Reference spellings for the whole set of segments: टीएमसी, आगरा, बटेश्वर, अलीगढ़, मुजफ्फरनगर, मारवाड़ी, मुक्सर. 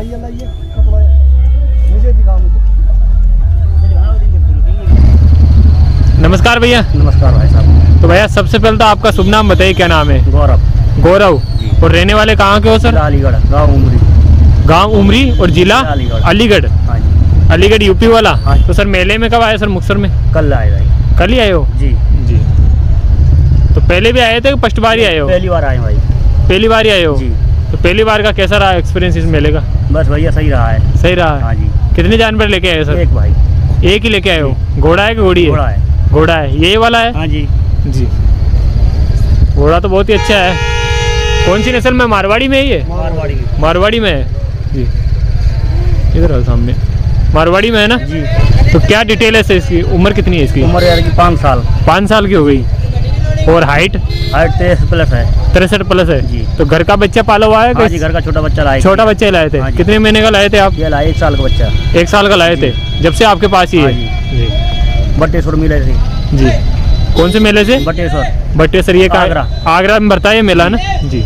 लाइए लाइए कपड़ा मुझे दिखाओ मुझे। नमस्कार भैया। नमस्कार भाई साहब। तो भैया सबसे पहले तो आपका शुभ नाम बताइए, क्या नाम है? गौरव। गौरव। और रहने वाले कहाँ के हो सर? अलीगढ़, गाँव उमरी। गाँव उमरी और जिला अलीगढ़। अलीगढ़ यूपी वाला। तो सर मेले में कब आए सर? मुक्सर में कल आए भाई। कल ही आए हो? जी जी। तो पहले भी आए थे? फर्स्ट बार ही आए हो? पहली बार आए भाई। पहली बार ही आए हो? जी। तो पहली बार का कैसा रहा एक्सपीरियंस इस मेले का? बस भैया सही रहा है। सही रहा है। हाँ जी। कितने जानवर लेके आए हो सर? एक भाई। एक ही लेके आए हो? घोड़ा है कि घोड़ी है? घोड़ा है। घोड़ा है, यही वाला है? हाँ जी जी। घोड़ा तो बहुत ही अच्छा है। कौन सी नस्ल में? मारवाड़ी में ही है। मारवाड़ी। मारवाड़ी में है जी। इधर है सामने, मारवाड़ी में है ना जी। तो क्या डिटेल है इसकी? उम्र कितनी है इसकी? उम्र यार 5 साल। 5 साल की हो गई। और हाइट? हाइट 63+ है। 63+ है जी। तो घर का बच्चा पाला हुआ है? हाँ जी, घर का छोटा बच्चा लाए। छोटा बच्चा लाए थे? कितने महीने का लाए थे आप? ये लाए 1 साल का बच्चा। 1 साल का लाए थे। जब से आपके पास ही है? बटेश्वर मेले से जी। कौन से मेले से? बटेश्वर। बटेश्वर ये आगरा। आगरा में भरता है मेला ना जी।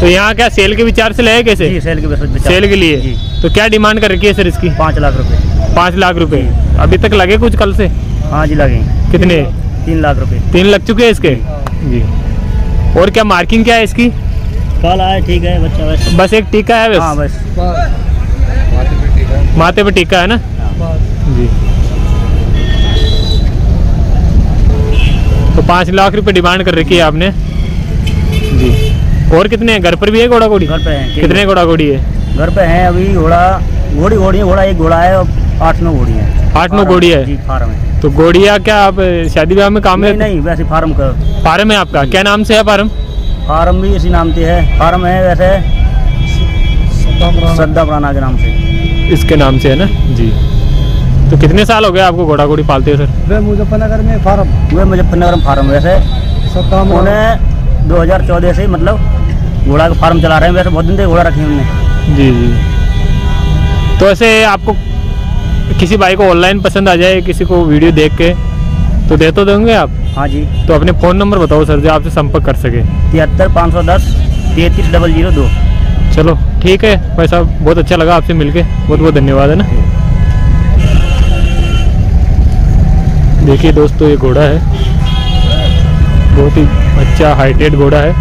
तो यहाँ क्या सेल के विचार से लाए? कैसे सेल के लिए? तो क्या डिमांड कर रखी है सर इसकी? 5 लाख रुपए। 5 लाख रुपए। अभी तक लगे कुछ कल से? हाँ जी लगे। कितने? 3 लाख रुपए। 3 लग चुके हैं इसके जी। और क्या मार्किंग क्या है इसकी? कल आया ठीक है बच्चा, बस एक टीका है बस। हाँ बस माथे पे टीका है ना जी। तो 5 लाख रुपए डिमांड कर रखी है आपने जी। और कितने घर पर भी है घोड़ा घोड़ी? घर पे है। कितने घोड़ा घोड़ी है? घर पे है अभी घोड़ा घोड़ी घोड़ी घोड़ा एक घोड़ा है और 8-9 घोड़ी है। 8-9 घोड़ी है जी। फार्म है। तो गोड़िया क्या आप शादी ब्याह में काम है? नहीं वैसे फार्म का। फार्म है आपका? क्या नाम से है फार्म? फार्म भी इसी नाम से है। फार्म है वैसे श्रद्धा पुराना के नाम से, इसके नाम से है ना जी। तो कितने साल हो गए आपको घोड़ा घोड़ी पालते हो सर? वे मुजफ्फरनगर में फार्म। वे मुजफ्फरनगर में फार्म। वैसे उन्हें 2014 से मतलब घोड़ा का फार्म चला रहे हैं। वैसे बहुत दिन से घोड़ा रखे हमने जी जी। तो ऐसे आपको किसी भाई को ऑनलाइन पसंद आ जाए, किसी को वीडियो देख के, तो दे तो देंगे आप? हाँ जी। तो अपने फ़ोन नंबर बताओ सर जो आपसे संपर्क कर सके। 73 510 33 002। चलो ठीक है भाई साहब, बहुत अच्छा लगा आपसे मिलके, बहुत बहुत धन्यवाद है ना। देखिए दोस्तों ये घोड़ा है, बहुत ही अच्छा हाइटेड घोड़ा है।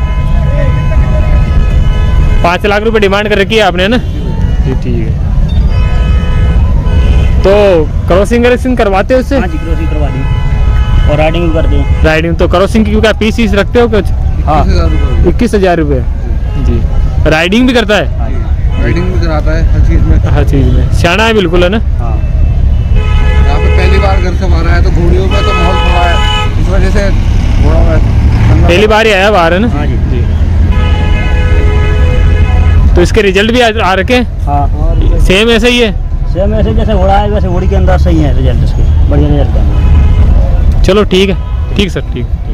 5 लाख रुपये डिमांड कर रखी है आपने है ना जी। ठीक है। तो क्रॉसिंग करेक्सिंग करवाते हो उससे? हाँ जी क्रॉसिंग करवा दी और राइडिंग भी करते हैं। राइडिंग तो क्रॉसिंग की क्या पीस रखते हो कुछ? हाँ 21,000 रुपये जी। राइडिंग भी करता है? राइडिंग भी कराता है हर चीज़ में। हर चीज़ में सियाना है बिल्कुल है ना। हाँ यहाँ पे पहली बार घर से हमारा है तो घोड़ियों का तो माहौल थोड़ा है, इस वजह से घोड़ा पहली बार ही आया बाहर है ना जी। तो इसके रिजल्ट भी आ रखे? हाँ सेम ऐसे ही है। सेम ऐसे जैसे घोड़ा है वैसे घोड़ी के अंदर सही है रिजल्ट इसके, बढ़िया रिजल्ट है। चलो ठीक है, ठीक सर ठीक।